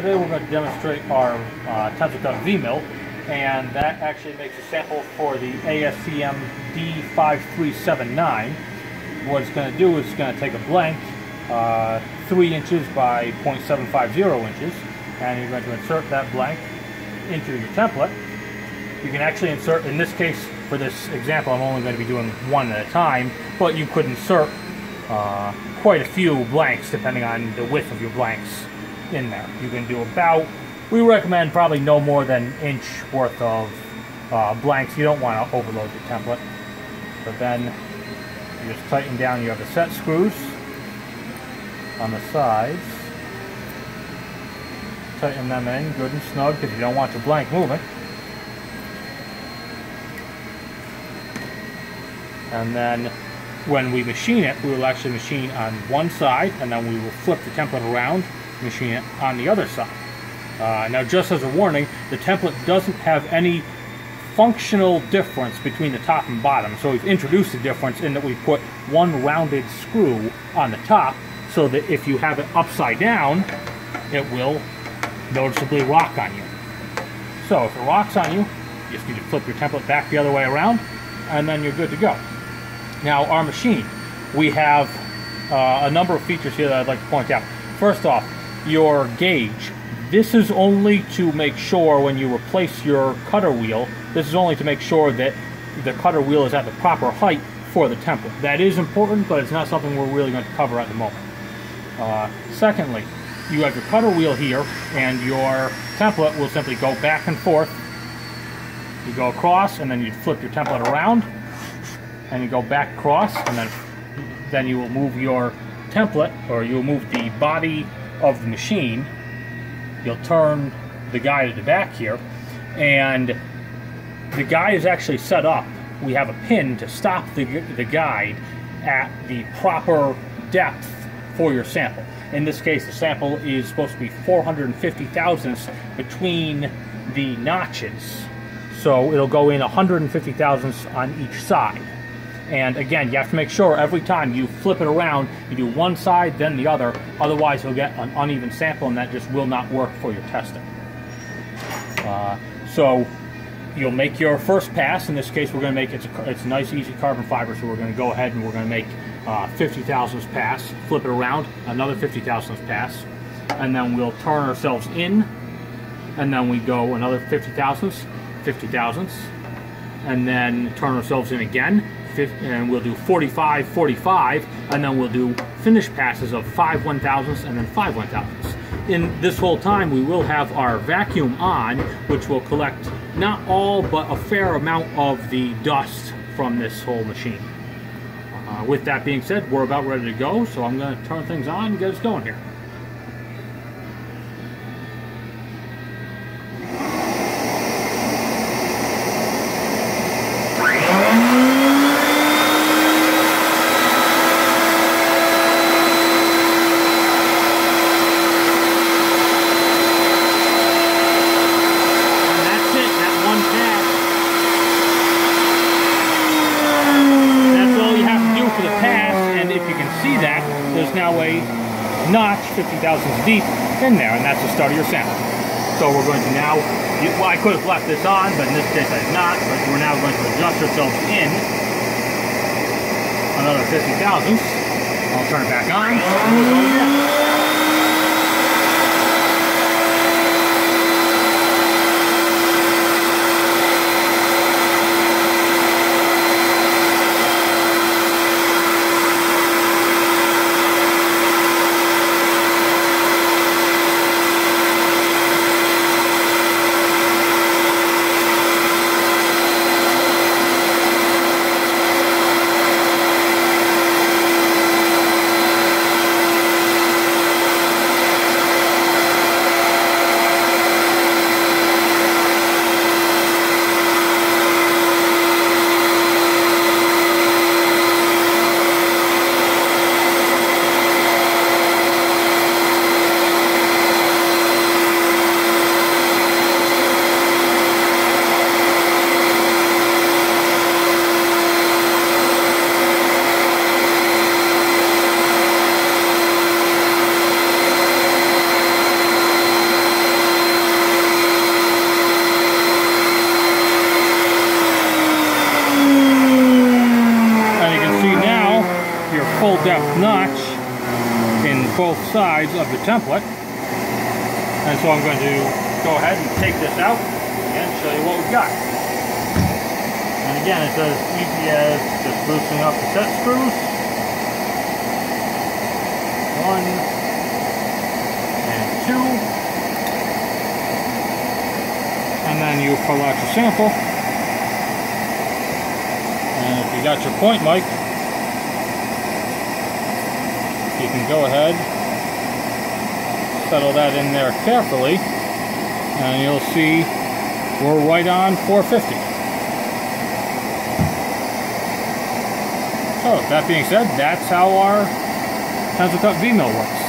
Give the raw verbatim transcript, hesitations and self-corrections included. Today we're going to demonstrate our uh, Tensilkut V-Mill, and that actually makes a sample for the A S T M D five three seven nine. What it's going to do is it's going to take a blank uh, three inches by point seven five zero inches, and you're going to insert that blank into your template. You can actually insert, in this case, for this example, I'm only going to be doing one at a time, but you could insert uh, quite a few blanks depending on the width of your blanks in there. You can do about, we recommend probably no more than an inch worth of uh, blanks. You don't want to overload your template. But then you just tighten down, you have the set screws on the sides. Tighten them in good and snug because you don't want your blank moving. And then when we machine it, we will actually machine on one side, and then we will flip the template around, machine it on the other side. Uh, now, just as a warning, the template doesn't have any functional difference between the top and bottom, so we've introduced a difference in that we put one rounded screw on the top, so that if you have it upside down, it will noticeably rock on you. So if it rocks on you, you just need to flip your template back the other way around, and then you're good to go. Now, our machine, we have uh, a number of features here that I'd like to point out. First off, your gauge. This is only to make sure when you replace your cutter wheel, this is only to make sure that the cutter wheel is at the proper height for the template. That is important, but it's not something we're really going to cover at the moment. Uh, secondly, you have your cutter wheel here, and your template will simply go back and forth. You go across, and then you flip your template around, and you go back across, and then then you will move your template, or you'll move the body of the machine. You'll turn the guy to the back here, and the guy is actually set up. We have a pin to stop the, the guide at the proper depth for your sample. In this case, the sample is supposed to be four hundred fifty thousandths between the notches, so it'll go in one hundred fifty thousandths on each side. And again, you have to make sure every time you flip it around, you do one side, then the other. Otherwise, you'll get an uneven sample, and that just will not work for your testing. Uh, so you'll make your first pass. In this case, we're going to make, it's a, it's a nice, easy carbon fiber, so we're going to go ahead and we're going to make uh, fifty thousandths pass, flip it around, another fifty thousandths pass, and then we'll turn ourselves in, and then we go another fifty thousandths, fifty thousandths, and then turn ourselves in again. And we'll do forty-five, forty-five, and then we'll do finish passes of five one thousandths and then five one thousandths. In this whole time, we will have our vacuum on, which will collect not all but a fair amount of the dust from this whole machine. Uh, with that being said, we're about ready to go, so I'm going to turn things on and get us going here. There's now a notch fifty thousandths deep in there, and that's the start of your sample. So we're going to now, well, I could have left this on, but in this case I did not, but we're now going to adjust ourselves in another fifty thousandths. I'll turn it back on. sides of the template. And so I'm going to go ahead and take this out and show you what we've got. And again, it's as easy as just loosening up the set screws. One and two. And then you pull out your sample. And if you got your point mic, you can go ahead, settle that in there carefully, and you'll see we're right on four fifty. So that being said, that's how our Tensilkut V-Mill works.